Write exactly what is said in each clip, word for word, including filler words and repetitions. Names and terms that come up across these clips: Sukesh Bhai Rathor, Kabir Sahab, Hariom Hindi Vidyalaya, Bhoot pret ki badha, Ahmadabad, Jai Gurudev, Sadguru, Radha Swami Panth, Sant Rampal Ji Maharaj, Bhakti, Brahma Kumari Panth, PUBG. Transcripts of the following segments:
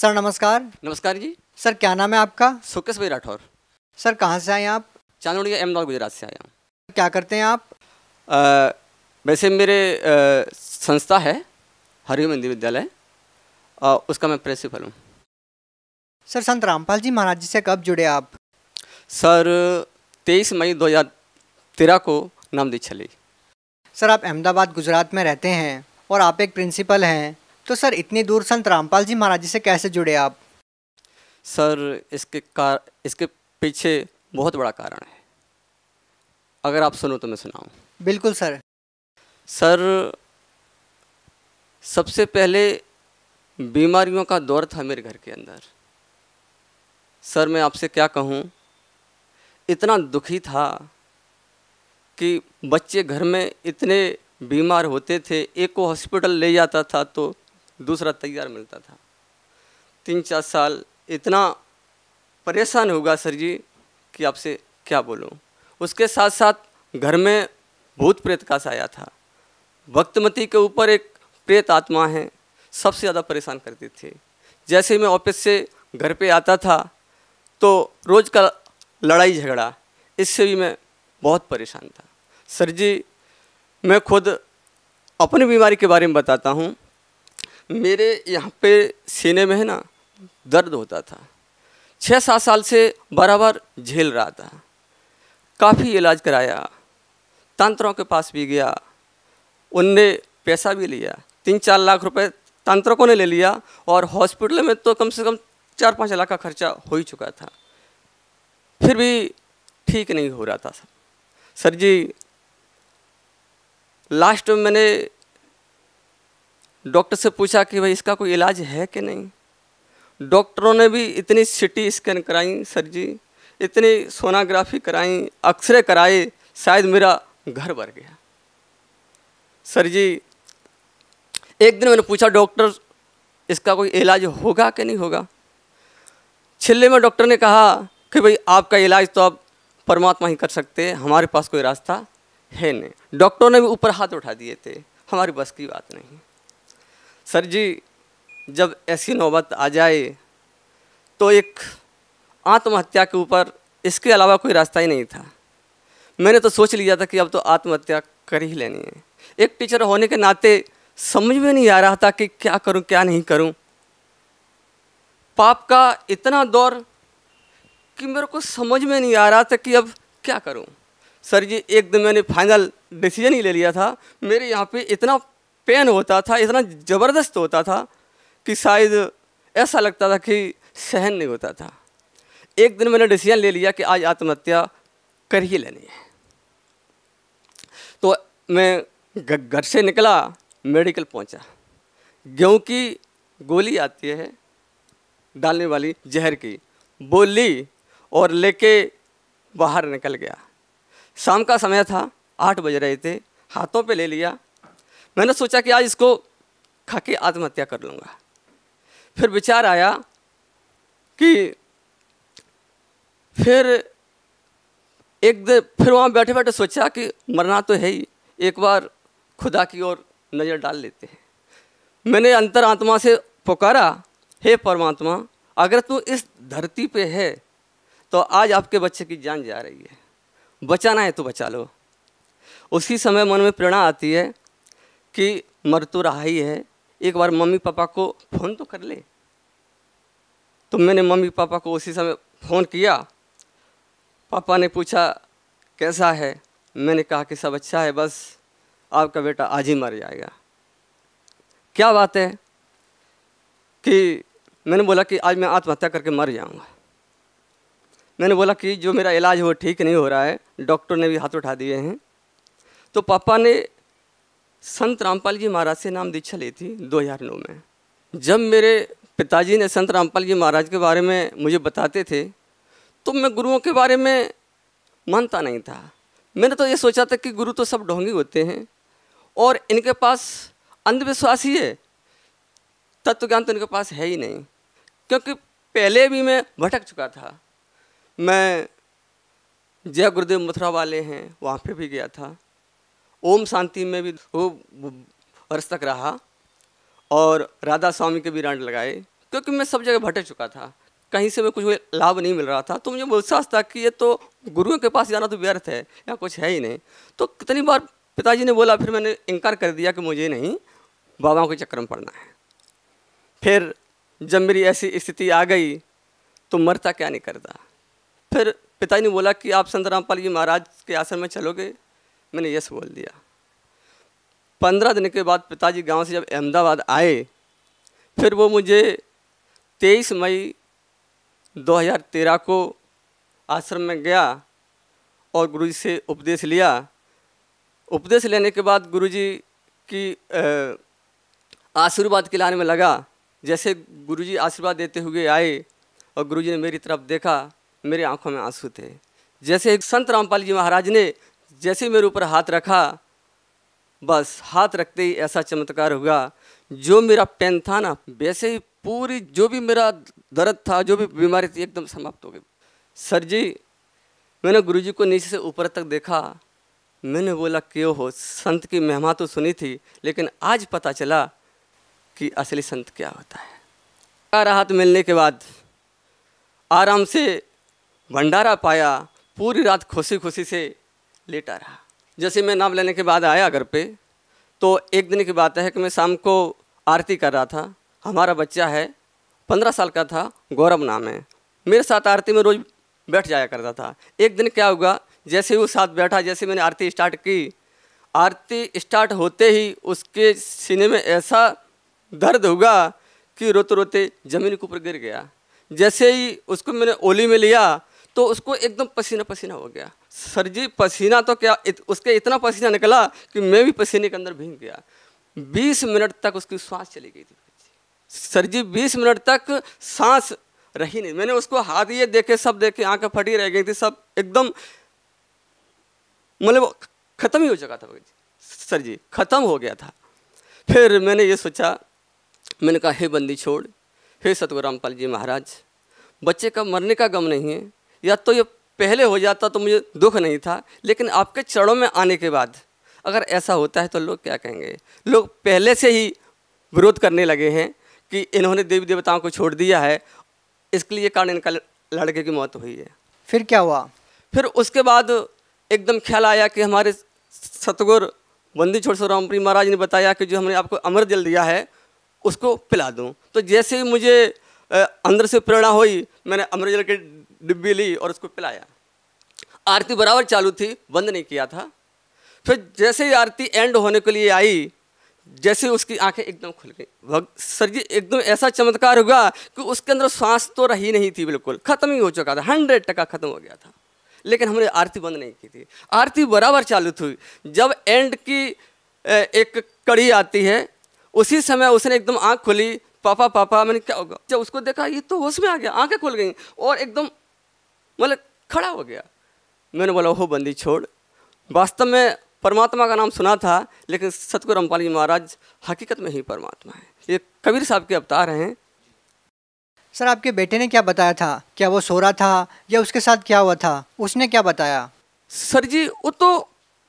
Sir नमस्कार। नमस्कार जी। Sir क्या नाम है आपका? सुकेश भाई राठौर। सर कहाँ से आए आप? चांदोड़िया अहमदाबाद गुजरात से आया हूँ। क्या करते हैं आप? आ, वैसे मेरे आ, संस्था है हरिओम हिंदी विद्यालय, उसका मैं प्रिंसिपल हूँ। सर संत रामपाल जी महाराज जी से कब जुड़े आप? सर तेईस मई दो हज़ार तेरह को नाम दीक्षा ली। सर आप अहमदाबाद गुजरात में रहते हैं और आप एक प्रिंसिपल हैं, तो सर इतनी दूर संत रामपाल जी महाराज जी से कैसे जुड़े आप? सर इसके कार इसके पीछे बहुत बड़ा कारण है, अगर आप सुनो तो मैं सुनाऊँ। बिल्कुल सर। सर सबसे पहले बीमारियों का दौर था मेरे घर के अंदर। सर मैं आपसे क्या कहूँ, इतना दुखी था कि बच्चे घर में इतने बीमार होते थे, एक को हॉस्पिटल ले जाता था तो दूसरा तैयार मिलता था। तीन चार साल इतना परेशान होगा सर जी कि आपसे क्या बोलूँ। उसके साथ साथ घर में भूत प्रेत का साया था, वक्तमती के ऊपर एक प्रेत आत्मा है, सबसे ज़्यादा परेशान करती थी। जैसे मैं ऑफिस से घर पे आता था तो रोज़ का लड़ाई झगड़ा, इससे भी मैं बहुत परेशान था। सर जी मैं खुद अपनी बीमारी के बारे में बताता हूँ। मेरे यहाँ पे सीने में है ना दर्द होता था, छः सात साल से बराबर झेल रहा था। काफ़ी इलाज कराया, तंत्रों के पास भी गया, उनने पैसा भी लिया, तीन चार लाख रुपए तंत्रकों ने ले लिया और हॉस्पिटल में तो कम से कम चार पाँच लाख का खर्चा हो ही चुका था, फिर भी ठीक नहीं हो रहा था। सर सर जी लास्ट में मैंने डॉक्टर से पूछा कि भाई इसका कोई इलाज है कि नहीं। डॉक्टरों ने भी इतनी सीटी स्कैन कराई सर जी, इतनी सोनोग्राफी कराई, एक्सरे कराए, शायद मेरा घर भर गया। सर जी एक दिन मैंने पूछा डॉक्टर इसका कोई इलाज होगा कि नहीं होगा। छिल्ले में डॉक्टर ने कहा कि भाई आपका इलाज तो आप परमात्मा ही कर सकते हैं, हमारे पास कोई रास्ता है नहीं। डॉक्टरों ने भी ऊपर हाथ उठा दिए थे, हमारी बस की बात नहीं। सर जी जब ऐसी नौबत आ जाए तो एक आत्महत्या के ऊपर, इसके अलावा कोई रास्ता ही नहीं था। मैंने तो सोच लिया था कि अब तो आत्महत्या कर ही लेनी है। एक टीचर होने के नाते समझ में नहीं आ रहा था कि क्या करूं क्या नहीं करूं। पाप का इतना दौर कि मेरे को समझ में नहीं आ रहा था कि अब क्या करूं। सर जी एक दिन मैंने फाइनल डिसीजन ही ले लिया था। मेरे यहाँ पे इतना पेन होता था, इतना ज़बरदस्त होता था कि शायद ऐसा लगता था कि सहन नहीं होता था। एक दिन मैंने डिसीजन ले लिया कि आज आत्महत्या कर ही लेनी है। तो मैं घर से निकला, मेडिकल पहुंचा। गेहूं की गोली आती है डालने वाली जहर की, वो ली और लेके बाहर निकल गया। शाम का समय था, आठ बज रहे थे, हाथों पे ले लिया। मैंने सोचा कि आज इसको खा के आत्महत्या कर लूँगा। फिर विचार आया कि फिर एक दिन फिर वहाँ बैठे बैठे सोचा कि मरना तो है ही, एक बार खुदा की ओर नज़र डाल लेते हैं। मैंने अंतरात्मा से पुकारा, हे परमात्मा अगर तू इस धरती पे है तो आज आपके बच्चे की जान जा रही है, बचाना है तो बचा लो। उसी समय मन में प्रेरणा आती है कि मर तो रहा ही है, एक बार मम्मी पापा को फ़ोन तो कर ले। तो मैंने मम्मी पापा को उसी समय फ़ोन किया। पापा ने पूछा कैसा है, मैंने कहा कि सब अच्छा है, बस आपका बेटा आज ही मर जाएगा। क्या बात है कि मैंने बोला कि आज मैं आत्महत्या करके मर जाऊंगा। मैंने बोला कि जो मेरा इलाज हो ठीक नहीं हो रहा है, डॉक्टर ने भी हाथ उठा दिए हैं। तो पापा ने संत रामपाल जी महाराज से नाम दीक्षा ली थी दो हज़ार नौ में। जब मेरे पिताजी ने संत रामपाल जी महाराज के बारे में मुझे बताते थे तो मैं गुरुओं के बारे में मानता नहीं था। मैंने तो ये सोचा था कि गुरु तो सब ढोंगी होते हैं और इनके पास अंधविश्वास ही है, तत्वज्ञान तो इनके पास है ही नहीं। क्योंकि पहले भी मैं भटक चुका था। मैं जय गुरुदेव मथुरा वाले हैं, वहाँ पे भी गया था, ओम शांति में भी वो वर्ष तक रहा और राधा स्वामी के भी रांड लगाए, क्योंकि मैं सब जगह भटक चुका था, कहीं से मैं कुछ लाभ नहीं मिल रहा था। तो मुझे विश्वास था कि ये तो गुरुओं के पास जाना तो व्यर्थ है, यहाँ कुछ है ही नहीं। तो कितनी बार पिताजी ने बोला, फिर मैंने इनकार कर दिया कि मुझे नहीं बाबाओं के चक्कर में पड़ना है। फिर जब मेरी ऐसी स्थिति आ गई तो मरता क्या नहीं करता। फिर पिताजी ने बोला कि आप संत रामपाल जी महाराज के आश्रम में चलोगे, मैंने यस बोल दिया। पंद्रह दिन के बाद पिताजी गांव से जब अहमदाबाद आए, फिर वो मुझे तेईस मई दो हज़ार तेरह को आश्रम में गया और गुरुजी से उपदेश लिया। उपदेश लेने के बाद गुरुजी की आशीर्वाद खिलाने में लगा। जैसे गुरुजी आशीर्वाद देते हुए आए और गुरुजी ने मेरी तरफ देखा, मेरी आंखों में आंसू थे। जैसे संत रामपाल जी महाराज ने जैसे मेरे ऊपर हाथ रखा, बस हाथ रखते ही ऐसा चमत्कार हुआ, जो मेरा पेन था ना वैसे ही पूरी जो भी मेरा दर्द था, जो भी बीमारी थी, एकदम समाप्त हो गई। सर जी, मैंने गुरुजी को नीचे से ऊपर तक देखा। मैंने बोला क्यों हो, संत की महिमा तो सुनी थी, लेकिन आज पता चला कि असली संत क्या होता है। राहत मिलने के बाद आराम से भंडारा पाया, पूरी रात खुशी खुशी से लेटा रहा। जैसे मैं नाम लेने के बाद आया घर पे, तो एक दिन की बात है कि मैं शाम को आरती कर रहा था। हमारा बच्चा है, पंद्रह साल का था, गौरव नाम है, मेरे साथ आरती में रोज़ बैठ जाया करता था। एक दिन क्या हुआ, जैसे वो साथ बैठा, जैसे मैंने आरती स्टार्ट की, आरती स्टार्ट होते ही उसके सीने में ऐसा दर्द हुआ कि रोते रोते ज़मीन के ऊपर गिर गया। जैसे ही उसको मैंने ओली में लिया तो उसको एकदम पसीना पसीना हो गया। सर जी, पसीना तो क्या इत, उसके इतना पसीना निकला कि मैं भी पसीने के अंदर भीग गया। बीस मिनट तक उसकी सांस चली गई थी। सर जी, बीस मिनट तक सांस रही नहीं। मैंने उसको हाथ ये देखे, सब देखे, आंखें फटी रह गई थी, सब एकदम मतलब ख़त्म ही हो चुका था। सर जी, ख़त्म हो गया था। फिर मैंने ये सोचा, मैंने कहा हे बंदी छोड़, हे सतगुरु रामपाल जी महाराज, बच्चे का मरने का गम नहीं है, या तो ये पहले हो जाता तो मुझे दुख नहीं था, लेकिन आपके चरणों में आने के बाद अगर ऐसा होता है तो लोग क्या कहेंगे। लोग पहले से ही विरोध करने लगे हैं कि इन्होंने देवी देवताओं को छोड़ दिया है, इसके लिए कारण इनका लड़के की मौत हुई है। फिर क्या हुआ? फिर उसके बाद एकदम ख्याल आया कि हमारे सतगुरु बंदी छोड़ सतगुरु रामपाल जी महाराज ने बताया कि जो हमने आपको अमृत जल दिया है उसको पिला दूँ। तो जैसे ही मुझे अंदर से प्रेरणा हुई, मैंने अमृत जल के डिब्बी ली और उसको पिलाया। आरती बराबर चालू थी, बंद नहीं किया था। फिर जैसे ही आरती एंड होने के लिए आई, जैसे उसकी आंखें एकदम खुल गई। सर जी, एकदम ऐसा चमत्कार हुआ कि उसके अंदर सांस तो रही नहीं थी, बिल्कुल ख़त्म ही हो चुका था, हंड्रेड टका ख़त्म हो गया था। लेकिन हमने आरती बंद नहीं की थी, आरती बराबर चालू थी। जब एंड की एक कड़ी आती है, उसी समय उसने एकदम आँख खुली, पापा पापा, मैंने क्या होगा। जब उसको देखा ये तो होश में आ गया, आंखें खुल गई और एकदम मतलब खड़ा हो गया। मैंने बोला हो बंदी छोड़, वास्तव में परमात्मा का नाम सुना था, लेकिन सतगुरु रामपाल जी महाराज हकीकत में ही परमात्मा है, ये कबीर साहब के अवतार हैं। सर, आपके बेटे ने क्या बताया था? क्या वो सो रहा था या उसके साथ क्या हुआ था? उसने क्या बताया? सर जी, वो तो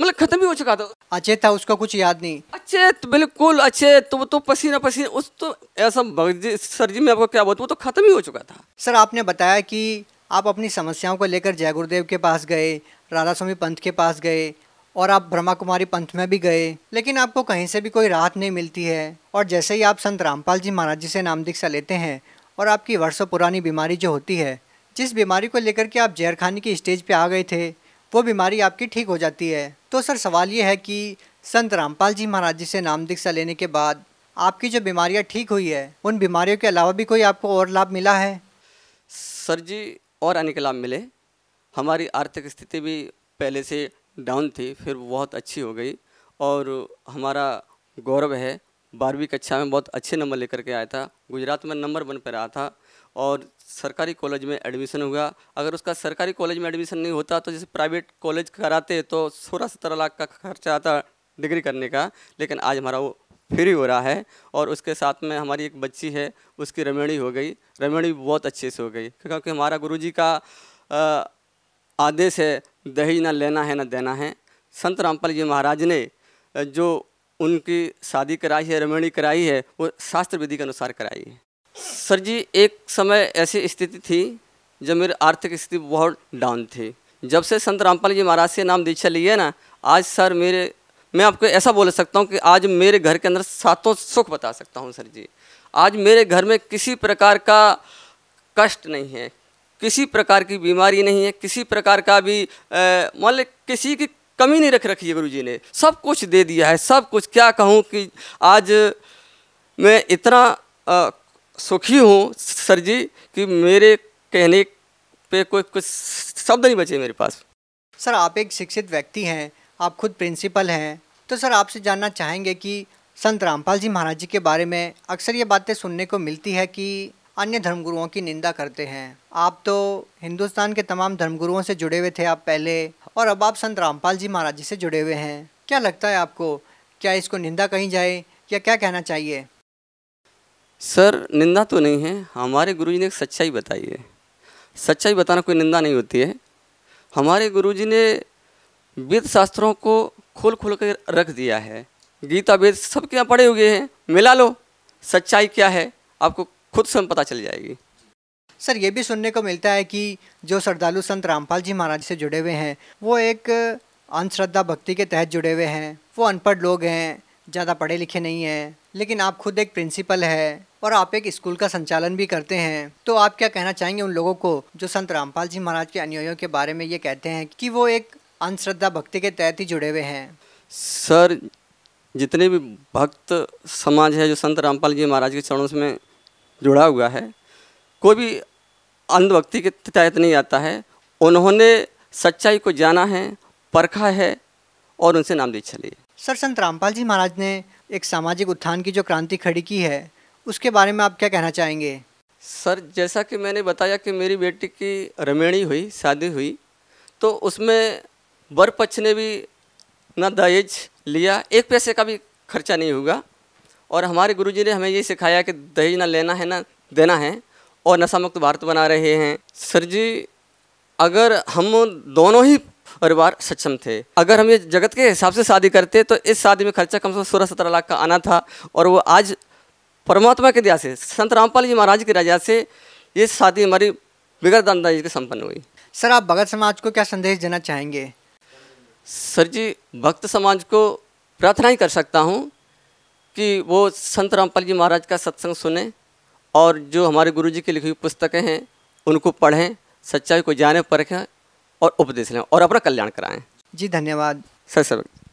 मतलब खत्म ही हो चुका था, अचेत था, उसका कुछ याद नहीं। अचेत, बिल्कुल अचेत, तो वो तो पसीना पसीना, उस तो ऐसा। सर जी, मैं आपको क्या बोलूं, वो तो खत्म ही हो चुका था। सर, आपने बताया कि आप अपनी समस्याओं को लेकर जय गुरुदेव के पास गए, राधा स्वामी पंथ के पास गए और आप ब्रह्मा कुमारी पंथ में भी गए, लेकिन आपको कहीं से भी कोई राहत नहीं मिलती है। और जैसे ही आप संत रामपाल जी महाराज जी से नाम दीक्षा लेते हैं और आपकी वर्षों पुरानी बीमारी जो होती है, जिस बीमारी को लेकर के आप जहरखाने की स्टेज पर आ गए थे, वो बीमारी आपकी ठीक हो जाती है। तो सर, सवाल ये है कि संत रामपाल जी महाराज जी से नाम दीक्षा लेने के बाद आपकी जो बीमारियां ठीक हुई है, उन बीमारियों के अलावा भी कोई आपको और लाभ मिला है? सर जी, और अनेक लाभ मिले। हमारी आर्थिक स्थिति भी पहले से डाउन थी, फिर बहुत अच्छी हो गई। और हमारा गौरव है, बारहवीं कक्षा में बहुत अच्छे नंबर लेकर के आया था, गुजरात में नंबर वन पर रहा था और सरकारी कॉलेज में एडमिशन हुआ। अगर उसका सरकारी कॉलेज में एडमिशन नहीं होता तो जैसे प्राइवेट कॉलेज कराते तो सोलह सत्रह लाख का खर्चा आता डिग्री करने का, लेकिन आज हमारा वो फ्री हो रहा है। और उसके साथ में हमारी एक बच्ची है, उसकी रमेणी हो गई, रमेणी बहुत अच्छे से हो गई, क्योंकि हमारा गुरुजी का आदेश है दहेज ना लेना है ना देना है। संत रामपाल जी महाराज ने जो उनकी शादी कराई है, रमेणी कराई है, वो शास्त्र विधि के अनुसार कराई है। सर जी, एक समय ऐसी स्थिति थी जब मेरी आर्थिक स्थिति बहुत डाउन थी। जब से संत रामपाल जी महाराज से नाम दीक्षा ली है ना, आज सर मेरे, मैं आपको ऐसा बोल सकता हूँ कि आज मेरे घर के अंदर सातों सुख बता सकता हूँ सर जी। आज मेरे घर में किसी प्रकार का कष्ट नहीं है, किसी प्रकार की बीमारी नहीं है, किसी प्रकार का भी मान किसी की कमी नहीं रख रखी है। गुरुजी ने सब कुछ दे दिया है, सब कुछ। क्या कहूँ कि आज मैं इतना आ, सुखी हूँ सर जी कि मेरे कहने पे कोई कुछ शब्द नहीं बचे मेरे पास। सर, आप एक शिक्षित व्यक्ति हैं, आप खुद प्रिंसिपल हैं, तो सर आपसे जानना चाहेंगे कि संत रामपाल जी महाराज जी के बारे में अक्सर ये बातें सुनने को मिलती है कि अन्य धर्मगुरुओं की निंदा करते हैं। आप तो हिंदुस्तान के तमाम धर्मगुरुओं से जुड़े हुए थे आप पहले, और अब आप संत रामपाल जी महाराज जी से जुड़े हुए हैं। क्या लगता है आपको, क्या इसको निंदा कही जाए या क्या कहना चाहिए? सर, निंदा तो नहीं है, हमारे गुरुजी ने सच्चाई बताई है। सच्चाई बताना कोई निंदा नहीं होती है। हमारे गुरुजी ने वेद शास्त्रों को खोल खोल कर रख दिया है। गीता वेद सबके यहाँ पड़े हुए हैं, मिला लो, सच्चाई क्या है आपको खुद स्वयं पता चल जाएगी। सर, ये भी सुनने को मिलता है कि जो श्रद्धालु संत रामपाल जी महाराज से जुड़े हुए हैं वो एक अंधश्रद्धा भक्ति के तहत जुड़े हुए हैं, वो अनपढ़ लोग हैं, ज़्यादा पढ़े लिखे नहीं हैं। लेकिन आप खुद एक प्रिंसिपल है और आप एक स्कूल का संचालन भी करते हैं, तो आप क्या कहना चाहेंगे उन लोगों को जो संत रामपाल जी महाराज के अनुयायों के बारे में ये कहते हैं कि वो एक अंधश्रद्धा भक्ति के तहत ही जुड़े हुए हैं? सर, जितने भी भक्त समाज है जो संत रामपाल जी महाराज के चरणों में जुड़ा हुआ है, कोई भी अंधभक्ति के तहत नहीं आता है। उन्होंने सच्चाई को जाना है, परखा है और उनसे नाम दीक्षा ली। सर, संत रामपाल जी महाराज ने एक सामाजिक उत्थान की जो क्रांति खड़ी की है, उसके बारे में आप क्या कहना चाहेंगे? सर, जैसा कि मैंने बताया कि मेरी बेटी की रमेणी हुई, शादी हुई, तो उसमें वर पक्ष ने भी ना दहेज लिया, एक पैसे का भी खर्चा नहीं हुआ। और हमारे गुरुजी ने हमें ये सिखाया कि दहेज ना लेना है ना देना है, और नशा मुक्त भारत बना रहे हैं। सर जी, अगर हम दोनों ही परिवार सक्षम थे, अगर हम ये जगत के हिसाब से शादी करते तो इस शादी में खर्चा कम से कम सोलह सत्रह लाख का आना था, और वो आज परमात्मा की दया से, संत रामपाल जी महाराज की दया से ये शादी हमारी बिगड़ दानदारी के संपन्न हुई। सर, आप भगत समाज को क्या संदेश देना चाहेंगे? सर जी, भक्त समाज को प्रार्थना ही कर सकता हूँ कि वो संत रामपाल जी महाराज का सत्संग सुने और जो हमारे गुरुजी की लिखी हुई पुस्तकें हैं उनको पढ़ें, सच्चाई को जाने, परखें और उपदेश लें और अपना कल्याण कराएं। जी धन्यवाद सर। सर